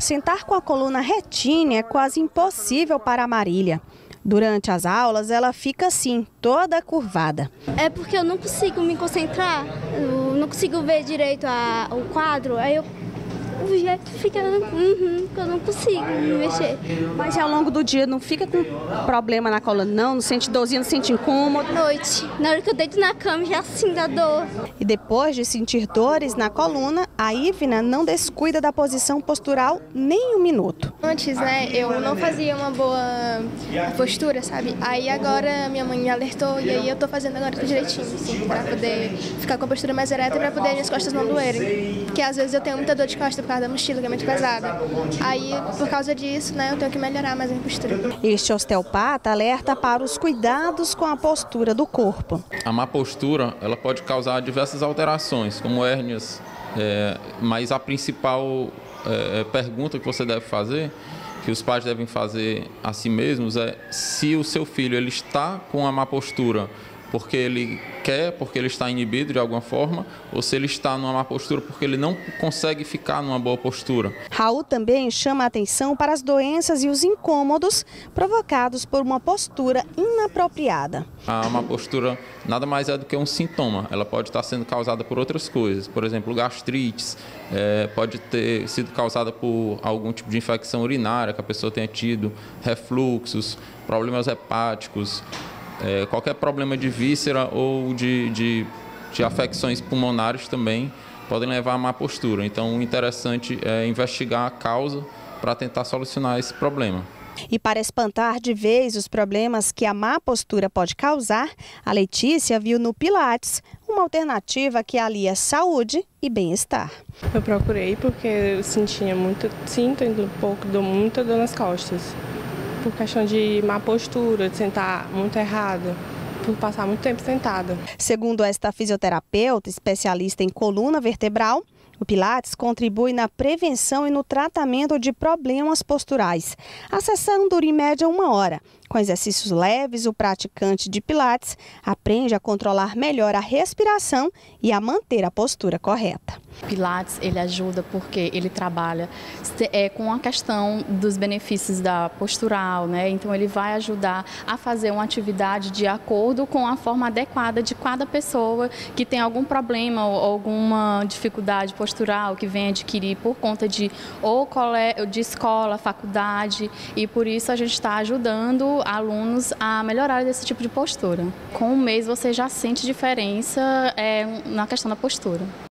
Sentar com a coluna retinha é quase impossível para a Marília. Durante as aulas, ela fica assim, toda curvada. É porque eu não consigo me concentrar, eu não consigo ver direito o quadro, aí o jeito fica, eu não consigo me mexer. Mas ao longo do dia não fica com problema na coluna, não? Não sente dorzinha, não sente incômodo? Noite, na hora que eu deito na cama já assim dá dor. E depois de sentir dores na coluna, a Ivna não descuida da posição postural nem um minuto. Antes, né, eu não fazia uma boa postura, sabe? Aí agora minha mãe me alertou e aí eu tô fazendo agora tudo direitinho, assim, pra poder ficar com a postura mais ereta e pra poder minhas costas não doerem. Porque às vezes eu tenho muita dor de costa por causa da mochila, que é muito pesada. Aí, por causa disso, né, eu tenho que melhorar mais a minha postura. Este osteopata alerta para os cuidados com a postura do corpo. A má postura, ela pode causar diversas alterações, como hérnias. Mas a principal pergunta que você deve fazer, que os pais devem fazer a si mesmos, é se o seu filho ele está com a má postura porque ele quer, porque ele está inibido de alguma forma, ou se ele está numa má postura porque ele não consegue ficar numa boa postura. Raul também chama a atenção para as doenças e os incômodos provocados por uma postura inapropriada. A má postura nada mais é do que um sintoma, ela pode estar sendo causada por outras coisas, por exemplo, gastrites, pode ter sido causada por algum tipo de infecção urinária que a pessoa tenha tido, refluxos, problemas hepáticos, qualquer problema de víscera ou de afecções pulmonares também podem levar a má postura. Então, o interessante é investigar a causa para tentar solucionar esse problema. E para espantar de vez os problemas que a má postura pode causar, a Letícia viu no Pilates uma alternativa que alia saúde e bem-estar. Eu procurei porque eu sinto muita dor nas costas. Por questão de má postura, de sentar muito errado, por passar muito tempo sentada. Segundo esta fisioterapeuta, especialista em coluna vertebral, o Pilates contribui na prevenção e no tratamento de problemas posturais. A sessão dura em média 1 hora. Com exercícios leves, o praticante de Pilates aprende a controlar melhor a respiração e a manter a postura correta. Pilates, ele ajuda porque ele trabalha com a questão dos benefícios da postural, né? Então ele vai ajudar a fazer uma atividade de acordo com a forma adequada de cada pessoa que tem algum problema ou alguma dificuldade postural que vem adquirir por conta de escola, faculdade, e por isso a gente está ajudando alunos a melhorar esse tipo de postura. Com um mês você já sente diferença na questão da postura.